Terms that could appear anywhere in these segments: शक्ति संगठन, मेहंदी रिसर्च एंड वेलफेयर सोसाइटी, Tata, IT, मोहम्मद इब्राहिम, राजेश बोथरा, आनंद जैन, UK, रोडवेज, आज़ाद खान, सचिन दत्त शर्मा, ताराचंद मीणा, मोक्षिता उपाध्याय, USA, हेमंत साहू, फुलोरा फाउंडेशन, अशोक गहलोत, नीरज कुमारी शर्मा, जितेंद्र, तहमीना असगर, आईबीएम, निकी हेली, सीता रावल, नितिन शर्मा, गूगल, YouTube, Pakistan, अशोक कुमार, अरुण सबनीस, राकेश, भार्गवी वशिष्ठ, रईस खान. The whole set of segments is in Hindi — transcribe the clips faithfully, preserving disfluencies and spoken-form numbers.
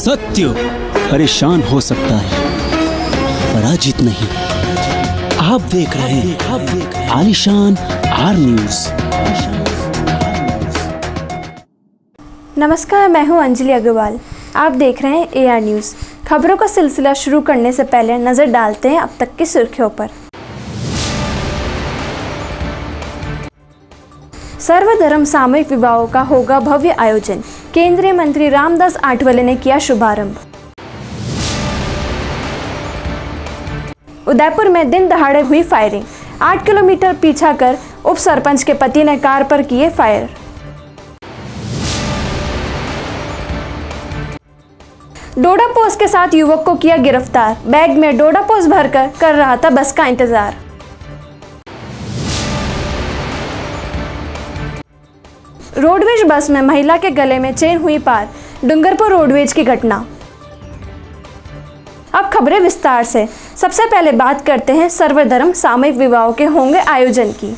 सत्य परेशान हो सकता है, पराजित नहीं। आप देख रहे हैं आलीशान आर न्यूज। नमस्कार, मैं हूं अंजलि अग्रवाल। आप देख रहे हैं एआर न्यूज। खबरों का सिलसिला शुरू करने से पहले नजर डालते हैं अब तक की सुर्खियों पर। सर्वधर्म सामूहिक विवाहों का होगा भव्य आयोजन, केंद्रीय मंत्री रामदास आठवले ने किया शुभारंभ। उदयपुर में दिन दहाड़े हुई फायरिंग, आठ किलोमीटर पीछा कर उप सरपंच के पति ने कार पर किए फायर। डोडा पोस्त के साथ युवक को किया गिरफ्तार, बैग में डोडा पोस्त भरकर कर रहा था बस का इंतजार। रोडवेज बस में महिला के गले में चेन हुई पार, डूंगरपुर रोडवेज की घटना। अब खबरें विस्तार से। सबसे पहले बात करते हैं सर्वधर्म सामूहिक विवाहों के होंगे आयोजन की।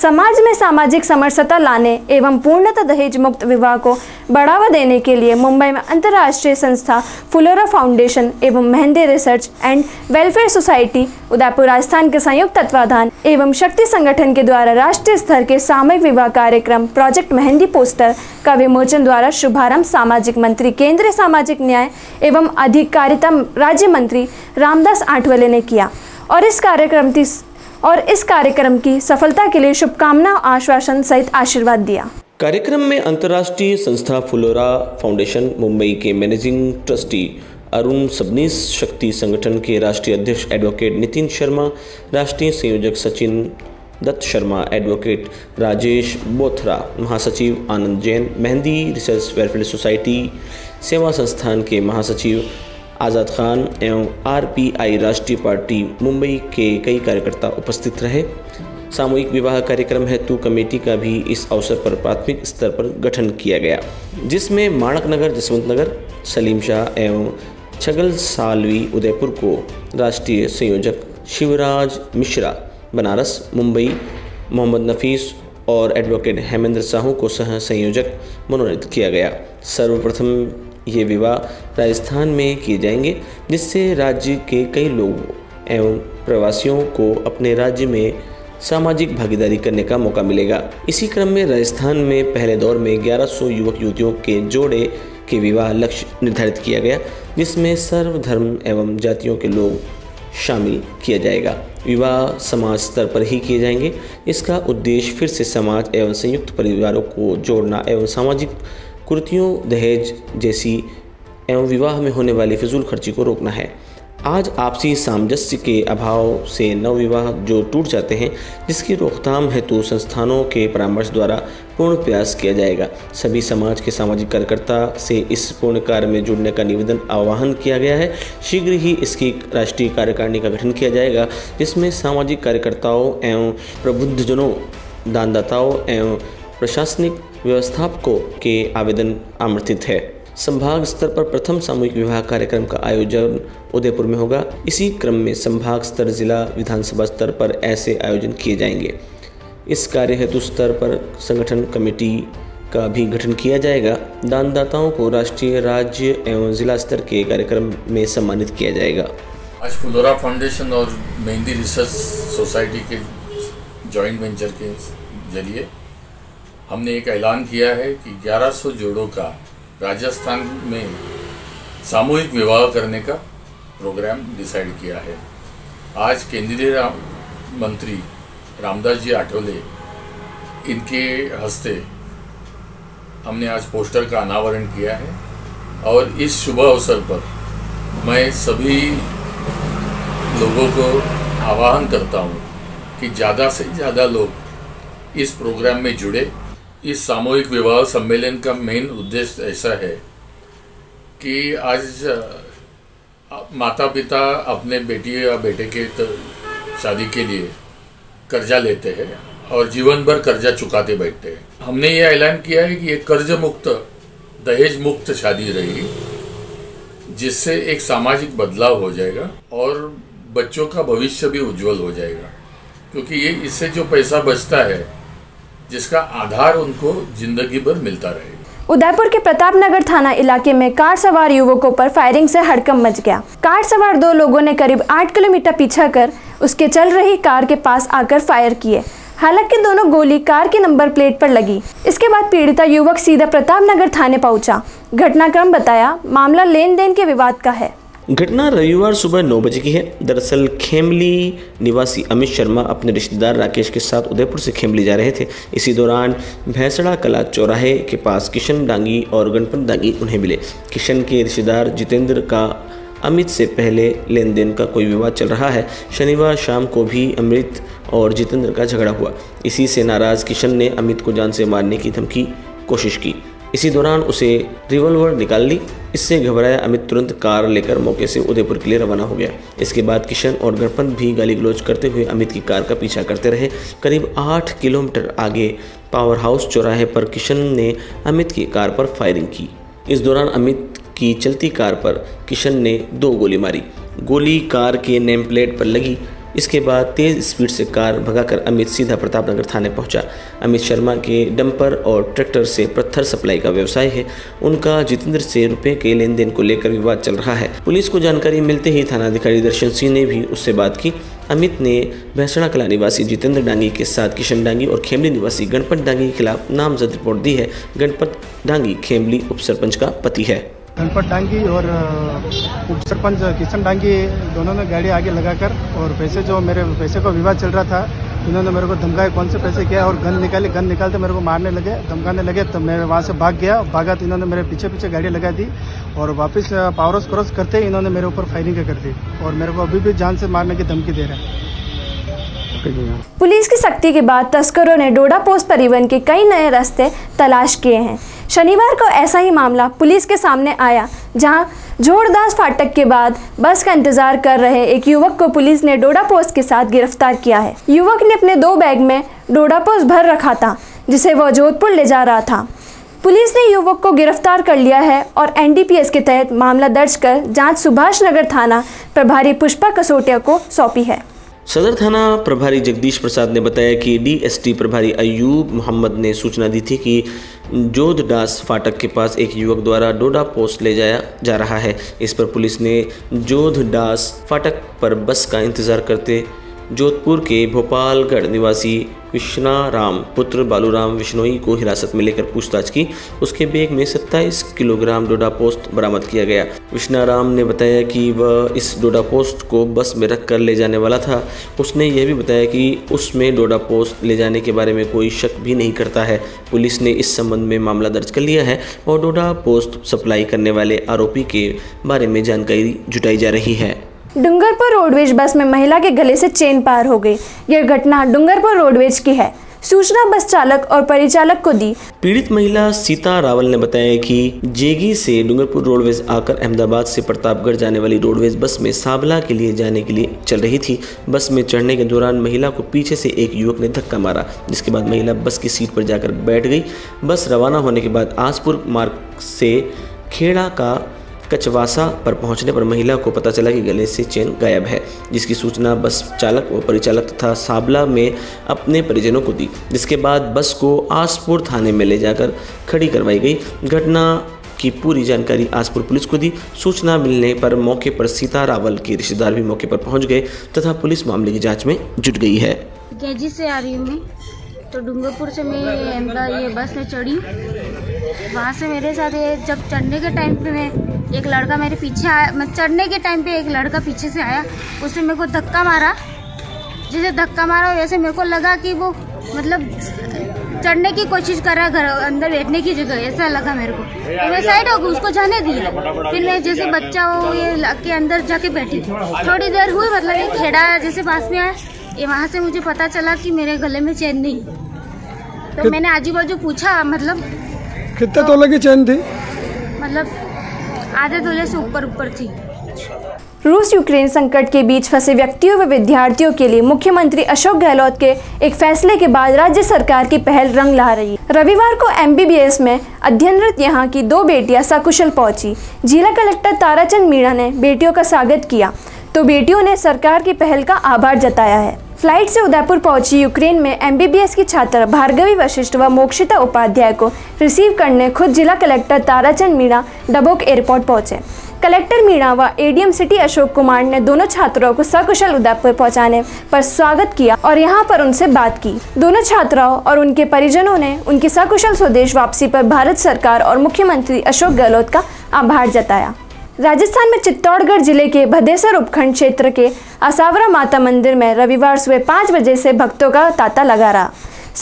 समाज में सामाजिक समरसता लाने एवं पूर्णतः दहेज मुक्त विवाह को बढ़ावा देने के लिए मुंबई में अंतर्राष्ट्रीय संस्था फुलोरा फाउंडेशन एवं मेहंदी रिसर्च एंड वेलफेयर सोसाइटी Udaipur Rajasthan के संयुक्त तत्वाधान एवं शक्ति संगठन के द्वारा राष्ट्रीय स्तर के सामूहिक विवाह कार्यक्रम प्रोजेक्ट मेहंदी पोस्टर का विमोचन द्वारा शुभारंभ सामाजिक मंत्री केंद्रीय सामाजिक न्याय एवं अधिकारिता राज्य मंत्री रामदास आठवले ने किया और इस कार्यक्रम की और इस कार्यक्रम की सफलता के लिए शुभकामना आश्वासन सहित आशीर्वाद दिया। कार्यक्रम में अंतर्राष्ट्रीय संस्था फुलोरा फाउंडेशन मुंबई के मैनेजिंग ट्रस्टी अरुण सबनीस, शक्ति संगठन के राष्ट्रीय अध्यक्ष एडवोकेट नितिन शर्मा, राष्ट्रीय संयोजक सचिन दत्त शर्मा, एडवोकेट राजेश बोथरा, महासचिव आनंद जैन, Mehndi research welfare society सेवा संस्थान के महासचिव आज़ाद खान एवं आरपीआई राष्ट्रीय पार्टी मुंबई के कई कार्यकर्ता उपस्थित रहे। सामूहिक विवाह कार्यक्रम हेतु कमेटी का भी इस अवसर पर प्राथमिक स्तर पर गठन किया गया, जिसमें माणक नगर, जसवंत नगर, सलीम शाह एवं छगल सालवी उदयपुर को राष्ट्रीय संयोजक, शिवराज मिश्रा बनारस मुंबई, मोहम्मद नफीस और एडवोकेट हेमंत साहू को सह संयोजक मनोनीत किया गया। सर्वप्रथम ये विवाह राजस्थान में किए जाएंगे, जिससे राज्य के कई लोगों एवं प्रवासियों को अपने राज्य में सामाजिक भागीदारी करने का मौका मिलेगा। इसी क्रम में राजस्थान में पहले दौर में ग्यारह सौ युवक युवतियों के जोड़े के विवाह लक्ष्य निर्धारित किया गया, जिसमें सर्वधर्म एवं जातियों के लोग शामिल किया जाएगा। विवाह समाज स्तर पर ही किए जाएंगे। इसका उद्देश्य फिर से समाज एवं संयुक्त परिवारों को जोड़ना एवं सामाजिक कुरीतियों, दहेज जैसी एवं विवाह में होने वाली फिजूल खर्ची को रोकना है। आज आपसी सामंजस्य के अभाव से नवविवाह जो टूट जाते हैं, जिसकी रोकथाम हेतु संस्थानों के परामर्श द्वारा पूर्ण प्रयास किया जाएगा। सभी समाज के सामाजिक कार्यकर्ता से इस पूर्ण कार्य में जुड़ने का निवेदन आह्वान किया गया है। शीघ्र ही इसकी राष्ट्रीय कार्यकारिणी का गठन किया जाएगा, जिसमें सामाजिक कार्यकर्ताओं एवं प्रबुद्धजनों, दानदाताओं एवं प्रशासनिक व्यवस्थापकों के आवेदन आमंत्रित है। संभाग स्तर पर प्रथम सामूहिक विवाह कार्यक्रम का आयोजन उदयपुर में होगा। इसी क्रम में संभाग स्तर, जिला विधानसभा स्तर पर ऐसे आयोजन किए जाएंगे। इस कार्य हेतु स्तर पर संगठन कमेटी का भी गठन किया जाएगा। दानदाताओं को राष्ट्रीय, राज्य एवं जिला स्तर के कार्यक्रम में सम्मानित किया जाएगा। आज फुलोरा फाउंडेशन और मेहंदी रिसर्च सोसाइटी के जॉइंट वेंचर के जरिए हमने एक ऐलान किया है कि ग्यारह सौ जोड़ों का राजस्थान में सामूहिक विवाह करने का प्रोग्राम डिसाइड किया है। आज केंद्रीय राम, मंत्री रामदास जी आठवले इनके हस्ते हमने आज पोस्टर का अनावरण किया है और इस शुभ अवसर पर मैं सभी लोगों को आह्वान करता हूँ कि ज़्यादा से ज़्यादा लोग इस प्रोग्राम में जुड़े। इस सामूहिक विवाह सम्मेलन का मेन उद्देश्य ऐसा है कि आज माता पिता अपने बेटी या बेटे के शादी के लिए कर्जा लेते हैं और जीवन भर कर्जा चुकाते बैठते हैं। हमने ये ऐलान किया है कि ये कर्ज मुक्त, दहेज मुक्त शादी रहेगी, जिससे एक सामाजिक बदलाव हो जाएगा और बच्चों का भविष्य भी उज्जवल हो जाएगा, क्योंकि ये इससे जो पैसा बचता है जिसका आधार उनको जिंदगी भर मिलता रहेगा। उदयपुर के प्रतापनगर थाना इलाके में कार सवार युवकों पर फायरिंग से हड़कंप मच गया। कार सवार दो लोगों ने करीब आठ किलोमीटर पीछा कर उसके चल रही कार के पास आकर फायर किए। हालांकि दोनों गोली कार के नंबर प्लेट पर लगी। इसके बाद पीड़िता युवक सीधा प्रतापनगर थाने पहुंचा। घटनाक्रम बताया, मामला लेन देन के विवाद का है। घटना रविवार सुबह नौ बजे की है। दरअसल खेमली निवासी अमित शर्मा अपने रिश्तेदार राकेश के साथ उदयपुर से खेमली जा रहे थे। इसी दौरान भैंसड़ा कला चौराहे के पास किशन डांगी और गणपत डांगी उन्हें मिले। किशन के रिश्तेदार जितेंद्र का अमित से पहले लेन देन का कोई विवाद चल रहा है। शनिवार शाम को भी अमित और जितेंद्र का झगड़ा हुआ। इसी से नाराज़ किशन ने अमित को जान से मारने की धमकी कोशिश की। इसी दौरान उसे रिवॉल्वर निकाल ली। इससे घबराया अमित तुरंत कार लेकर मौके से उदयपुर के लिए रवाना हो गया। इसके बाद किशन और गणपत भी गाली गलौज करते हुए अमित की कार का पीछा करते रहे। करीब आठ किलोमीटर आगे पावर हाउस चौराहे पर किशन ने अमित की कार पर फायरिंग की। इस दौरान अमित की चलती कार पर किशन ने दो गोली मारी। गोली कार के नेम प्लेट पर लगी। इसके बाद तेज़ स्पीड से कार भगाकर अमित सीधा प्रतापनगर थाने पहुंचा। अमित शर्मा के डंपर और ट्रैक्टर से पत्थर सप्लाई का व्यवसाय है। उनका जितेंद्र से रुपए के लेन देन को लेकर विवाद चल रहा है। पुलिस को जानकारी मिलते ही थानाधिकारी दर्शन सिंह ने भी उससे बात की। अमित ने भैंसड़ा कला निवासी जितेंद्र डांगी के साथ किशन डांगी और खेमली निवासी गणपत डांगी के खिलाफ नामजद रिपोर्ट दी है। गणपत डांगी खेमली उप सरपंच का पति है। गणपत डांगी और उप सरपंच किशन डांगी दोनों ने गाड़ी आगे लगाकर और पैसे जो मेरे पैसे का विवाद चल रहा था, इन्होंने मेरे को धमकाए, कौन से पैसे किया, और गन निकाली। गन निकालते मेरे को मारने लगे, धमकाने लगे। तब तो मैं वहाँ से भाग गया। भागा तो इन्होंने मेरे पीछे पीछे गाड़ी लगा दी और वापस पावर हाउस क्रॉस करते इन्होंने मेरे ऊपर फायरिंग कर दी और मेरे को अभी भी जान से मारने की धमकी दे रहा है। पुलिस की सख्ती के बाद तस्करों ने डोडा पोस्त परिवहन के कई नए रास्ते तलाश किए हैं। शनिवार को ऐसा ही मामला पुलिस के सामने आया, जहां जोरदास फाटक के बाद बस का इंतजार कर रहे एक युवक को पुलिस ने डोडा पोस्त के साथ गिरफ्तार किया है। युवक ने अपने दो बैग में डोडा पोस्त भर रखा था, जिसे वह जोधपुर ले जा रहा था। पुलिस ने युवक को गिरफ्तार कर लिया है और एन डी पी एस के तहत मामला दर्ज कर जाँच सुभाष नगर थाना प्रभारी पुष्पा कसोटिया को सौंपी है। सदर थाना प्रभारी जगदीश प्रसाद ने बताया कि डी एस टी प्रभारी अयूब मोहम्मद ने सूचना दी थी कि जोधडास फाटक के पास एक युवक द्वारा डोडा पोस्त ले जाया जा रहा है। इस पर पुलिस ने जोधडास फाटक पर बस का इंतजार करते जोधपुर के भोपालगढ़ निवासी विश्नाराम पुत्र बालूराम विश्नोई को हिरासत में लेकर पूछताछ की। उसके बैग में सत्ताईस किलोग्राम डोडा पोस्त बरामद किया गया। विश्नाराम ने बताया कि वह इस डोडा पोस्त को बस में रख कर ले जाने वाला था। उसने यह भी बताया कि उसमें डोडा पोस्त ले जाने के बारे में कोई शक भी नहीं करता है। पुलिस ने इस संबंध में मामला दर्ज कर लिया है और डोडा पोस्त सप्लाई करने वाले आरोपी के बारे में जानकारी जुटाई जा रही है। डूंगरपुर रोडवेज बस में महिला के गले से चेन पार हो गई। यह घटना डूंगरपुर रोडवेज की है। सूचना बस चालक और परिचालक को दी। पीड़ित महिला सीता रावल ने बताया कि जेगी से डूंगरपुर रोडवेज आकर अहमदाबाद से प्रतापगढ़ जाने वाली रोडवेज बस में साबला के लिए जाने के लिए चल रही थी। बस में चढ़ने के दौरान महिला को पीछे से एक युवक ने धक्का मारा, जिसके बाद महिला बस की सीट पर जाकर बैठ गई। बस रवाना होने के बाद आसपुर मार्ग से खेड़ा का कचवासा पर पहुंचने पर महिला को पता चला कि गले से चेन गायब है, जिसकी सूचना बस चालक व परिचालक तथा साबला में अपने परिजनों को दी, जिसके बाद बस को आसपुर थाने में ले जाकर खड़ी करवाई गई। घटना की पूरी जानकारी आसपुर पुलिस को दी। सूचना मिलने पर मौके पर सीता रावल के रिश्तेदार भी मौके पर पहुंच गए तथा पुलिस मामले की जाँच में जुट गई है। गेजी से आ रही हूँ मैं, तो डूंगरपुर से मैं ये बस में चढ़ी। वहाँ से मेरे साथ जब चढ़ने के टाइम पे मैं एक लड़का मेरे पीछे आया, मैं चढ़ने के टाइम पे एक लड़का पीछे से आया, उसने मेरे को धक्का मारा। जैसे धक्का मारा वैसे मेरे को लगा कि वो मतलब चढ़ने की कोशिश कर रहा है, घर अंदर बैठने की जगह, ऐसा लगा मेरे को। तो मैं साइड हो गई, उसको जाने दिया। फिर मैं जैसे बच्चा हो ये के अंदर जाके बैठी। थोड़ी देर हुई, मतलब एक खेड़ा जैसे पास में आया, ये वहाँ से मुझे पता चला कि मेरे गले में चैन नहीं। तो मैंने आजू बाजू पूछा, मतलब कितने तोले की चैन थी, मतलब आधे तोले से ऊपर ऊपर थी। रूस यूक्रेन संकट के बीच फंसे व्यक्तियों व विद्यार्थियों के लिए मुख्यमंत्री अशोक गहलोत के एक फैसले के बाद राज्य सरकार की पहल रंग ला रही है। रविवार को एम बी बी एस में अध्ययनरत यहां की दो बेटियां सकुशल पहुंची। जिला कलेक्टर ताराचंद मीणा ने बेटियों का स्वागत किया तो बेटियों ने सरकार की पहल का आभार जताया है। फ्लाइट से उदयपुर पहुंची यूक्रेन में एमबीबीएस की छात्रा भार्गवी वशिष्ठ व मोक्षिता उपाध्याय को रिसीव करने खुद जिला कलेक्टर ताराचंद मीणा डबोक एयरपोर्ट पहुंचे। कलेक्टर मीणा व एडीएम सिटी अशोक कुमार ने दोनों छात्राओं को सकुशल उदयपुर पहुंचाने पर स्वागत किया और यहां पर उनसे बात की। दोनों छात्राओं और उनके परिजनों ने उनकी सकुशल स्वदेश वापसी पर भारत सरकार और मुख्यमंत्री अशोक गहलोत का आभार जताया। राजस्थान में चित्तौड़गढ़ जिले के भदेसर उपखंड क्षेत्र के असावरा माता मंदिर में रविवार सुबह पाँच बजे से भक्तों का तांता लगा रहा।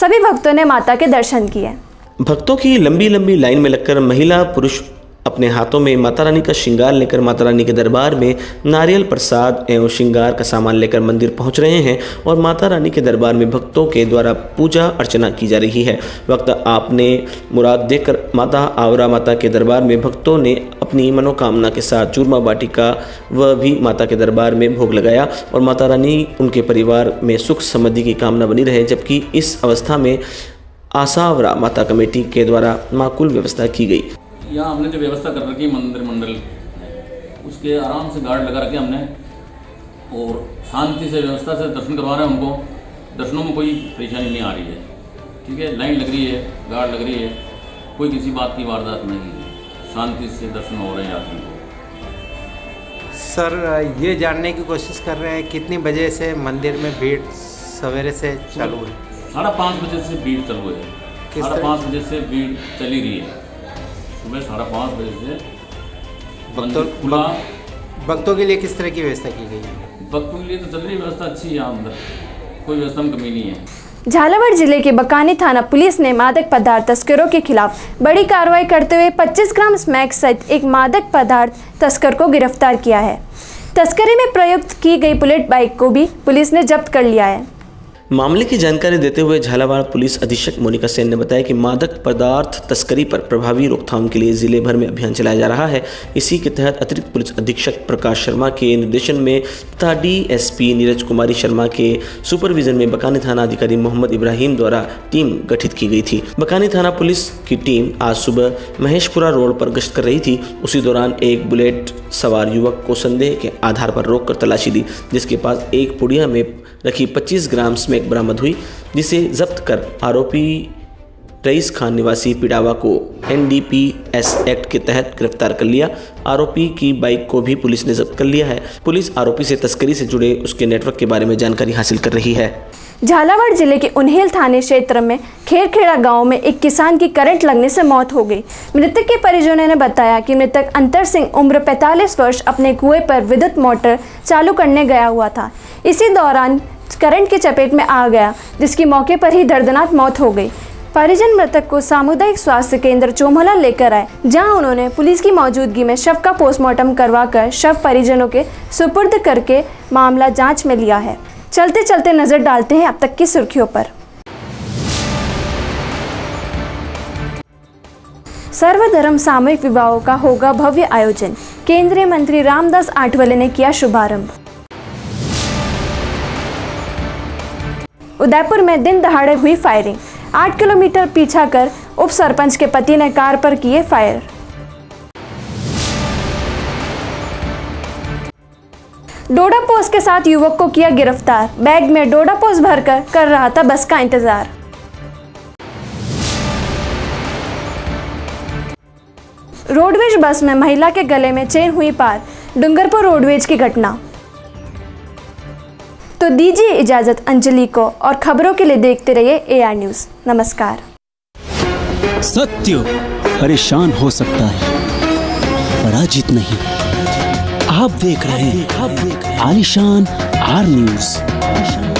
सभी भक्तों ने माता के दर्शन किए। भक्तों की लंबी लंबी लाइन में लगकर महिला पुरुष अपने हाथों में माता रानी का श्रृंगार लेकर माता रानी के दरबार में नारियल प्रसाद एवं श्रृंगार का सामान लेकर मंदिर पहुंच रहे हैं और माता रानी के दरबार में भक्तों के द्वारा पूजा अर्चना की जा रही है। वक्त आपने मुराद देकर माता आवरा माता के दरबार में भक्तों ने अपनी मनोकामना के साथ चूरमा वाटिका व भी माता के दरबार में भोग लगाया और माता रानी उनके परिवार में सुख समृद्धि की कामना बनी रहे, जबकि इस अवस्था में आसावरा माता कमेटी के द्वारा माकूल व्यवस्था की गई। यहाँ हमने जो व्यवस्था कर रखी है मंदिर मंडल उसके आराम से गार्ड लगा रखे हमने और शांति से व्यवस्था से दर्शन करवा रहे हैं। हमको दर्शनों में कोई परेशानी नहीं आ रही है, ठीक है। लाइन लग रही है, गार्ड लग रही है, कोई किसी बात की वारदात नहीं है, शांति से दर्शन हो रहे हैं यात्रियों को। सर ये जानने की कोशिश कर रहे हैं कितनी बजे से मंदिर में भीड़ सवेरे से चालू है? साढ़े पाँच बजे से भीड़ चालू है, साढ़े पाँच बजे से भीड़ चली रही है। सुबह साढ़े पाँच बजे से भक्तों खुला। भक्तों के लिए किस तरह की व्यवस्था की गई है? भक्तों के लिए तो चल रही व्यवस्था अच्छी है, यहाँ अंदर कोई व्यवस्था में कमी नहीं है। झालावाड़ जिले के बकानी थाना पुलिस ने मादक पदार्थ तस्करों के खिलाफ बड़ी कार्रवाई करते हुए पच्चीस ग्राम स्मैक सहित एक मादक पदार्थ तस्कर को गिरफ्तार किया है। तस्करी में प्रयुक्त की गई बुलेट बाइक को भी पुलिस ने जब्त कर लिया है। मामले की जानकारी देते हुए झालावाड़ पुलिस अधीक्षक मोनिका सेन ने बताया कि मादक पदार्थ तस्करी पर प्रभावी रोकथाम के लिए जिले भर में अभियान चलाया जा रहा है। इसी के तहत अतिरिक्त पुलिस अधीक्षक प्रकाश शर्मा के निर्देशन में तथा डीएसपी नीरज कुमारी शर्मा के सुपरविजन में बकानी थाना अधिकारी मोहम्मद इब्राहिम द्वारा टीम गठित की गई थी। बकानी थाना पुलिस की टीम आज सुबह महेशपुरा रोड पर गश्त कर रही थी। उसी दौरान एक बुलेट सवार युवक को संदेह के आधार पर रोककर तलाशी दी, जिसके पास एक पुड़िया में रखी पच्चीस ग्राम स्मैक बरामद हुई, जिसे जब्त कर आरोपी रईस खान निवासी पिडावा को एनडीपीएस एक्ट के तहत गिरफ्तार कर लिया। आरोपी की बाइक को भी पुलिस ने जब्त कर लिया है। पुलिस आरोपी से तस्करी से जुड़े उसके नेटवर्क के बारे में जानकारी हासिल कर रही है। झालावाड़ जिले के उन्हेल थाने क्षेत्र में खेरखेड़ा गांव में एक किसान की करंट लगने से मौत हो गई। मृतक के परिजनों ने बताया कि मृतक अंतर सिंह उम्र पैंतालीस वर्ष अपने कुएं पर विद्युत मोटर चालू करने गया हुआ था। इसी दौरान करंट की चपेट में आ गया, जिसकी मौके पर ही दर्दनाक मौत हो गई। परिजन मृतक को सामुदायिक स्वास्थ्य केंद्र चोमहला लेकर आए, जहां उन्होंने पुलिस की मौजूदगी में शव का पोस्टमार्टम करवाकर शव परिजनों के सुपुर्द करके मामला जांच में लिया है। चलते चलते नजर डालते हैं अब तक की सुर्खियों पर। सर्वधर्म सामूहिक विवाहों का होगा भव्य आयोजन, केंद्रीय मंत्री रामदास आठवले ने किया शुभारंभ। उदयपुर में दिन दहाड़े हुई फायरिंग, आठ किलोमीटर पीछा कर उप सरपंच के पति ने कार पर किए फायर। डोडा पोस्त के साथ युवक को किया गिरफ्तार, बैग में डोडा पोस्त भरकर कर रहा था बस का इंतजार। रोडवेज बस में महिला के गले में चेन हुई पार, डूंगरपुर रोडवेज की घटना। तो दीजिए इजाजत अंजलि को और खबरों के लिए देखते रहिए एआर न्यूज। नमस्कार। सत्य परेशान हो सकता है, पराजित नहीं। आप देख रहे हैं आलीशान आर न्यूज।